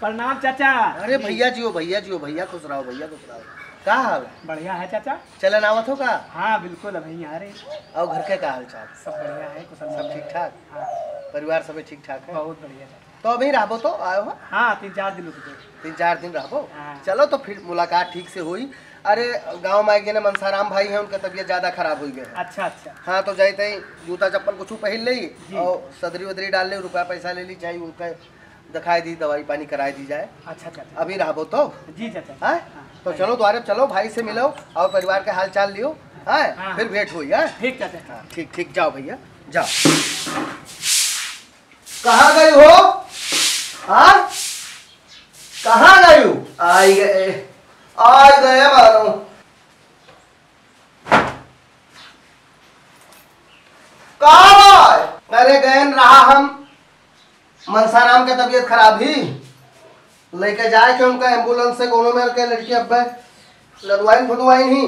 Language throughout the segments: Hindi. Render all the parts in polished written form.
प्रणाम चाचा। अरे भैया जी हो, भैया जी हो, भैया खुश रहो, भैया खुश रहो। का हाल? बढ़िया है चाचा। चलन आवत हो का? हाँ बिल्कुल, अभी आ रहे। और घर के का हाल चाल? सब बढ़िया है, कुशल सब ठीक ठाक। परिवार सब ठीक ठाक है? बहुत बढ़िया। तो अभी रहो तो आयो हो? हाँ 3-4 दिन। 3-4 दिन रहो। चलो तो फिर मुलाकात ठीक से हुई। अरे गाँव में आए ना मनसाराम भाई है, उनका तबियत ज्यादा खराब हो गए। अच्छा अच्छा। हाँ तो जाते ही जूता चप्पल कुछ पहन ली और सदरी वदरी डाल ली, रुपया पैसा ले ली, चाहे उनका दिखाई दी, दवाई पानी कराई दी जाए। अच्छा चाचा। अभी रहो तो? जी चाचा। तो चलो द्वारे चलो, भाई से मिलो और परिवार के हाल चाल लियो, है फिर भेंट हुई है। ठीक चाचा। हाँ ठीक ठीक, जाओ भैया जाओ। कहाँ गई हो? हाँ कहाँ गई हो? आई गए, आई गए मानो। कहाँ अरे गए रहा हम मनसाराम के तबियत खराब ही, लेके जाए के उनका एम्बुलेंस से कोनो में लड़की अब लड़वाइन फुदवाइन ही।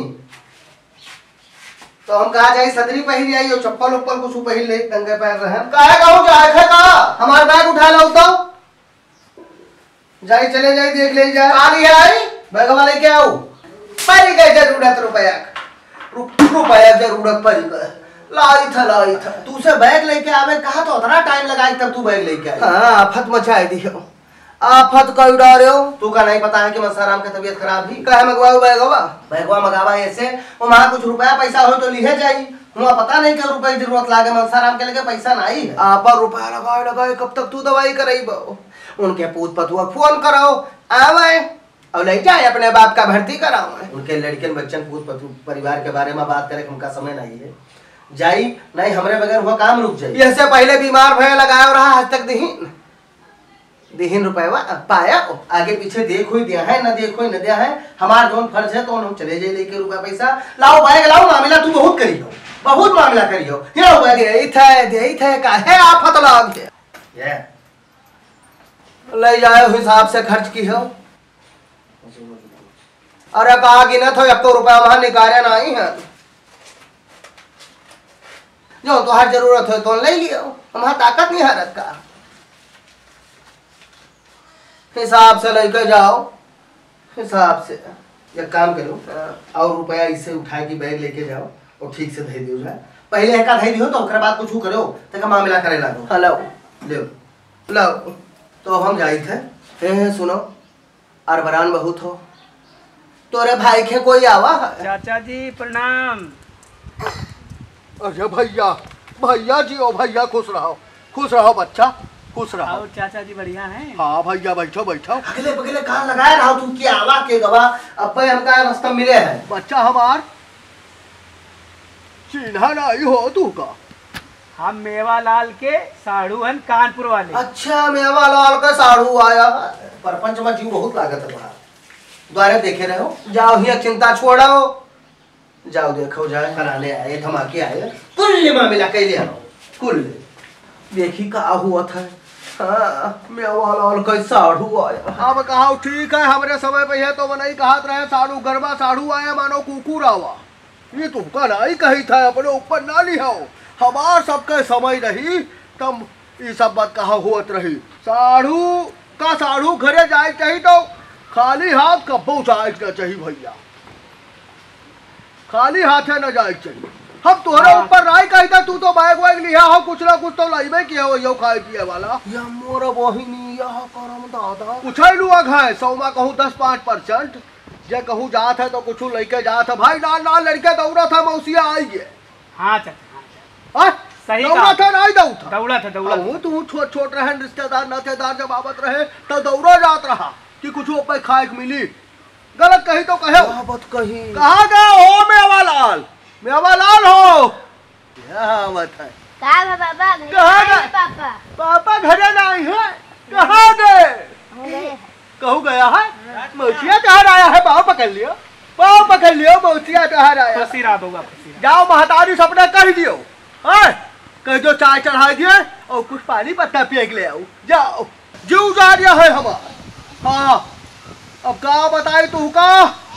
तो हम कहा जाए सदरी पहन जाइयो, चप्पल उप्पल कुछ पहन ले, टंगे पहन रहे हम। कहे कहूँ जाए थे का हमारे बैग उठा लो तो जाई, चले जाई देख ले जाए। काली है आई बैग वाले क्या हो परी गए जरूरत रुपया, रुपया जरूरत परी गए लाई था, लाई था। तू से बैग लेके आवे कहा तो उतना टाइम लगाई तब तू बैग लेके आई। हाँ आफत मचाई दी हो, आफत का उड़ा रहे हो। तू का नहीं पता है कि मनसाराम की तबीयत खराब ही। कहे मंगवाओ बैगवा? बैगवा मंगावा ऐसे वहाँ कुछ रुपया पैसा हो तो लिहे जाई, वहाँ पता नहीं क्या रुपया की जरूरत लागे, मनसाराम के लेके पैसा नहीं। आप रुपया लगाए लगाए कब तक तू दवाई कराई बो? उनके पूत पतुआ फोन कराओ आवे और ले जाए, अपने बाप का भर्ती कराओ। उनके लड़के बच्चन पूत परिवार के बारे में बात करे उनका समय नहीं है, जाई नहीं हमरे बगैर हुआ काम रुक जाए। इससे पहले बीमार भय लगाओ रहा आज तक दहीन दहीन रुपया पाया, आगे पीछे देखो ही दिया है ना, देखो ही न दिया है। हमारा जोन फर्ज है तो हम चले जाए लेके रुपया पैसा। लाओ बैग लाओ, मामला तू बहुत करियो, बहुत मामला करियो। ये हो गए थे काहे आफत लग गए, ले जाओ हिसाब से खर्च की हो। अरे कहा गिनत हो अब तो रुपया वहां निकाले नहीं है, जो तो हर जरूरत हो तो ले लियो, हमारा ताकत नहीं हरत का। हिसाब से लेके जाओ, हिसाब से। एक काम करो और रुपया इससे उठा के बैग लेके जाओ और ठीक से धई दियो जाए, पहले एक धई दियो तो उसके बाद कुछ करो तक मामला करे लागो। हाँ लाओ ले लाओ। तो अब हम जाए थे। हे सुनो अरबरान बहुत हो तोरे भाई के कोई आवा? चाचा जी प्रणाम। अरे भैया, भैया जी ओ भैया खुश रहो, खुश रहो बच्चा, खुश रहो। और चाचा जी बढ़िया हैं? हाँ भैया बैठो बैठो। अगले बगले कान लगाए रहो तू क्या आवा के गवा, अब हमका रास्ता मिले है। बच्चा हमार चिन्हा नहीं हो तू का? हम मेवालाल के साड़ू हन कानपुर वाले। अच्छा मेवालाल का साड़ू आया, परपंच में जीव बहुत लागत है द्वारे देखे रहो। जाओ ही चिंता छोड़ो, जाओ देखो जाए कराने आए धमाके आए कुल मामला कैले आओ, कुल देखी का हुआ था। हाँ मेवालाल का साड़ू आया। अब कहा ठीक है हमरे समय पे है तो वो नहीं कहत रहे साड़ू गरबा साड़ू आया मानो कुकुर आवा, ये तुमका नहीं कही था अपने ऊपर ना लिया हो। हमार सबके समय रही तब ये सब बात कहा होत रही, साड़ू का साड़ू घरे जाए चाहिए तो खाली हाथ कब्बो जाए ना चाहिए भैया, खाली हाथ है न जाए चाहिए। हम तोहरे ऊपर राय कही था, तू तो बैग वैग लिया हो कुछ ना कुछ तो लाइबे किया हो यो खाए पिए वाला। या मोरा बहिनी या करम दादा कुछ ही लुआ खाए सौमा कहूँ 10-5% जे कहूँ जात है तो कुछ लेके जात है भाई। लाल लाल लड़के दौड़ा था मौसिया आई है। हाँ चाचा सही दौड़ा था नहीं दौड़ा था दौड़ा हूँ तू छोट छोट रहे रिश्तेदार नातेदार जब आवत रहे तो दौड़ा जात रहा कि कुछ ऊपर खाए के मिली। गलत कही तो कहे कही। कहा गया हो मेवालाल, मेवालाल हो है। पापा पापा घरे नहीं है, कहा गए कहू गया है। मौसिया कहा आया है, पाव पकड़ लियो, पाव पकड़ लियो, मौसिया कहा आया। जाओ महतारी से अपना कह दियो, कह दो चाय चढ़ा दिए और कुछ पानी पत्ता पिए के ले आओ, जाओ जीव जा रहा है हमारा। हाँ अब का बताए तू का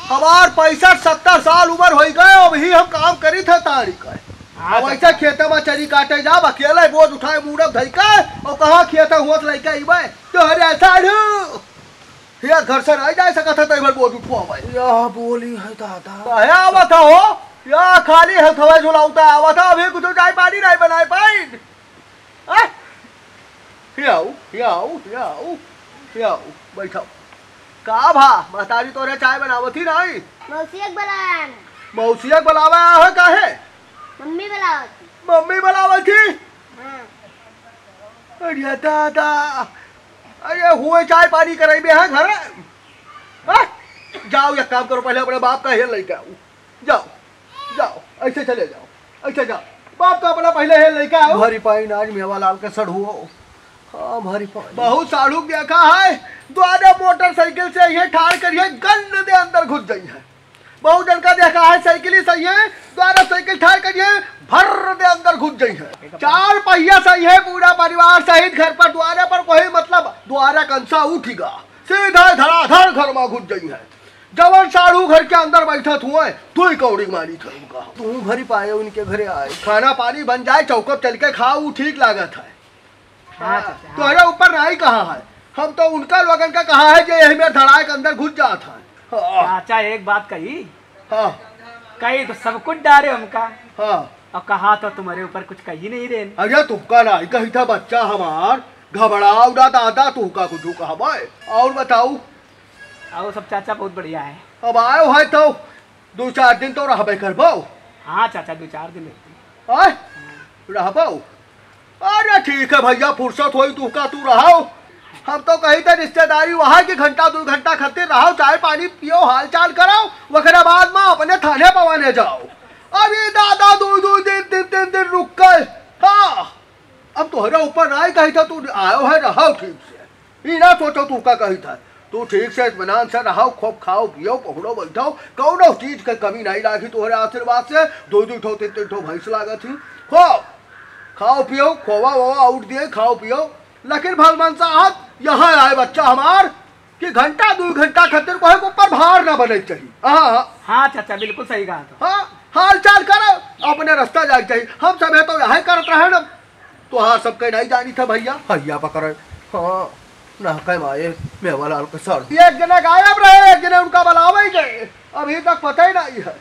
हमार 65-70 साल उम्र हो गए, अब ही हम काम करी थे तारी का। अब ऐसा खेत में चरी काटे जाब अकेले बोझ उठाए मुड़ब धैका और कहाँ खेत हुआ लैका इबे तो हरे साढ़ू या घर से नहीं जा सकता था इधर बोल उठवा भाई या बोली है दादा आया आवा था हो या खाली हथवा झुलाउता आवा था अभी कुछ चाय पानी नहीं बनाए भाई आ याओ बैठो का भा महतारी तोरे चाय बनावती नहीं मौसियक बुलाया मौसियक बुलावा है काहे मम्मी बुलावती हां अरे दादा अरे हुए चाय पानी कराई में है घर जाओ या काम करो पहले अपने बाप का हेल लेके आओ जाओ जाओ ऐसे चले जाओ ऐसे जाओ बाप का अपना पहले हेल लेके आओ हरी पाई नाज मेवालाल का सड़ हुआ हां हरी पाई बहुत साड़ू देखा है द्वारा मोटरसाइकिल से ये ठाड़ करिए गन दे अंदर घुस गई है बहुत जन का देखा है साइकिल ही सही है द्वारा साइकिल ठाड़ करिए भर दे अंदर घुस गई है चार पहिया सही है पूरा परिवार सहित घर पर द्वारा पर कोई मतलब द्वारा कंसा उठेगा सीधा धड़ाधड़ घर में घुस गई है जवन साढ़ू घर के अंदर बैठत हुआ है तू ही कौड़ी मारी था उनका तू भरी पाए उनके घरे आए खाना पानी बन जाए चौकप चल के खाओ ठीक लागत है तुम्हारे ऊपर नहीं कहा है हम तो उनका लोगन का कहा है जो हमें धड़ाए के अंदर घुस जाता है चाचा एक बात कही हाँ। कही तो सब कुछ डारे हमका हाँ। और कहा तो तुम्हारे ऊपर कुछ कही नहीं रहे अरे तुमका नहीं कही था बच्चा हमार घबराओ ना दादा तुमका कुछ कहा भाई और बताओ और सब चाचा बहुत बढ़िया है अब आयो है तो दो चार दिन तो रह कर पाओ हाँ चाचा दो चार दिन रह पाओ अरे ठीक है भैया फुर्सत हो तुमका तू रहो हम तो कही थे रिश्तेदारी वहाँ की घंटा दो घंटा खाते रहो चाय पानी पियो हालचाल कराओ वगैरह बाद में अपने थाने पवाने जाओ अरे दादा दो दिन रुक कर हाँ अब तुम्हारा ऊपर नहीं कही था तू आयो है रहो ठीक से इना सोचो तू का कही था तू ठीक से इत्मीनान से रहो खूब खाओ पियो पकड़ो बैठो कौनो चीज की कमी नहीं लागी तुम्हारे आशीर्वाद से दो ठो तीन ठो भैंस लागत थी खूब खाओ पियो खोवा वोवा आउट दिए खाओ पियो लेकिन भगवान साहब यहाँ आए बच्चा हमार कि घंटा दो घंटा खतर को ऊपर भार ना बने चाहिए हाँ चाचा बिल्कुल सही कहा तो। हाँ हाल चाल करो अपने रास्ता जाए चाहिए हम सब है तो यहाँ करते हैं ना तो हाँ सबके नहीं जानी था भैया भैया पकड़े हाँ ना कह आए मेवालाल के सर एक जने गायब रहे एक जने उनका बलावे गए अभी तक पता ही नहीं है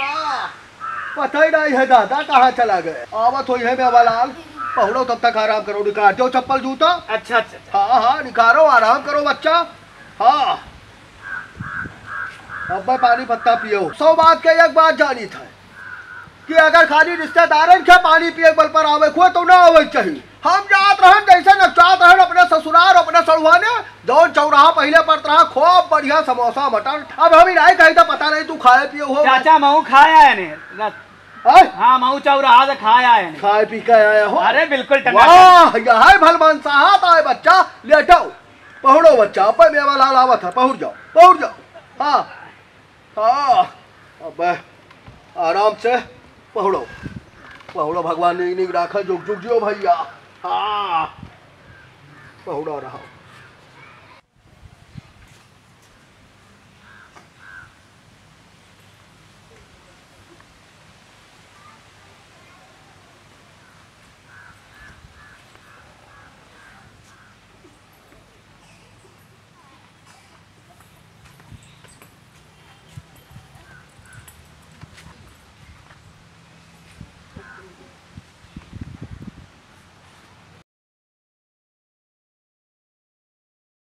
हाँ पता ही नहीं है दादा कहाँ चला गए आवत हुई है मेवालाल पहुलो तब तक आराम करो निकाल दो चप्पल जूता अच्छा अच्छा हाँ हाँ निकालो आराम करो बच्चा हाँ अब मैं पानी पत्ता पियो सौ बात के एक बात जानी था कि अगर खाली रिश्तेदारन के पानी पिए बल पर आवे को तो ना आवे चाहिए हम जात रहन जैसे नचात रहन अपने ससुराल अपने सड़ुआ ने दौड़ चौराहा पहले पर तरह खूब बढ़िया समोसा मटन अब हम ही कहीं तो पता नहीं तू खाए पियो हो चाचा मऊ खाया है हाँ मऊ चौराहा से खाया है खाए पी के आया हो अरे बिल्कुल वाह यहाँ भलमान साहब आए बच्चा लेटाओ पहुड़ो बच्चा पर मेवालाल आवा था पहुँच जाओ हाँ हाँ अब आराम से पहुड़ो भगवान ने निग रखा जुग जियो भैया हाँ पहुड़ो रहो।